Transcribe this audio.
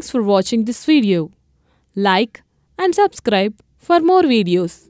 Thanks for watching this video. Like and subscribe for more videos.